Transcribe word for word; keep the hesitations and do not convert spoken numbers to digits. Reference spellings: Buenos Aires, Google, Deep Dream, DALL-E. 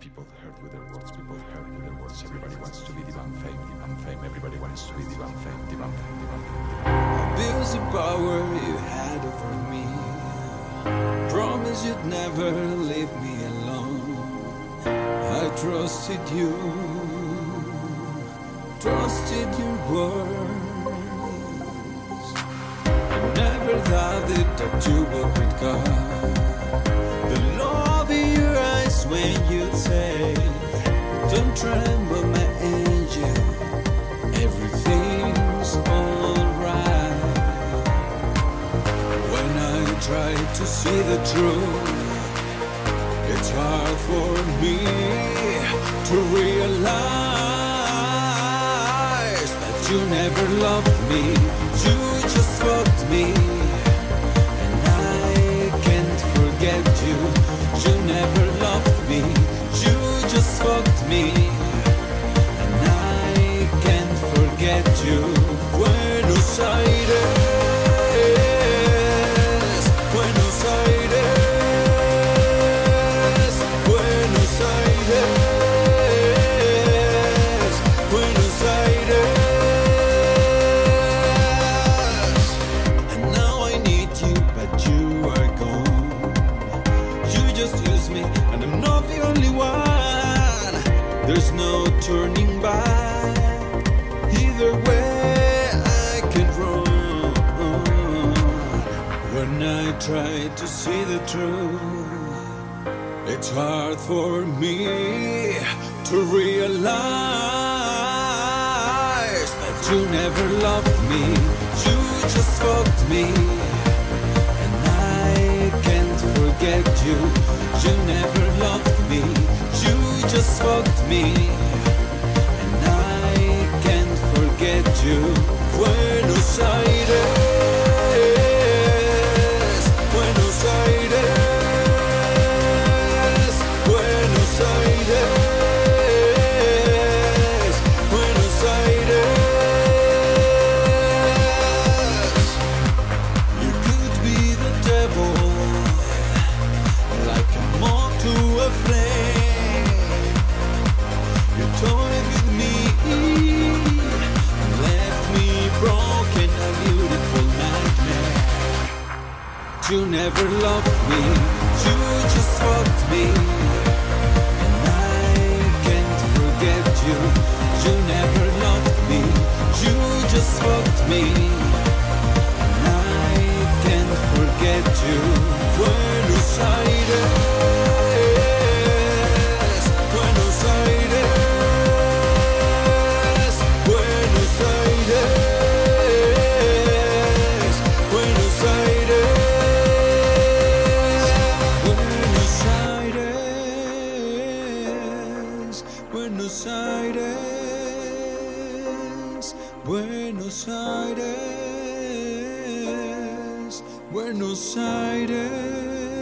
People hurt with their words, people hurt with their words. Everybody wants to be divine fame, divine fame. Everybody wants to be divine fame, divine fame, divine fame. Abuse the power you had over me. Promise you'd never leave me alone. I trusted you, trusted your words. I never doubted that you would with God. The love in your eyes when you say, "Don't tremble, my angel. Everything's alright." When I try to see the truth, it's hard for me to realize that you never loved me. You just fucked me, and I can't forget you. You never loved me. You just fucked me, and I can't forget you. Buenos Aires, Buenos Aires. There's no turning back. Either way I can run. When I try to see the truth, it's hard for me to realize that you never loved me. You just fucked me, and I can't forget you. You never loved me. You just fucked me, and I can't forget you. Buenos Aires, Buenos Aires, Buenos Aires, Buenos Aires. You could be the devil, like a moth to a flame. Toy with me and left me broken, a beautiful nightmare. You never loved me, you just fucked me, and I can't forget you. You never loved me, you just fucked me, and I can't forget you. Buenos Aires, Buenos Aires. Buenos Aires, Buenos Aires, Buenos Aires.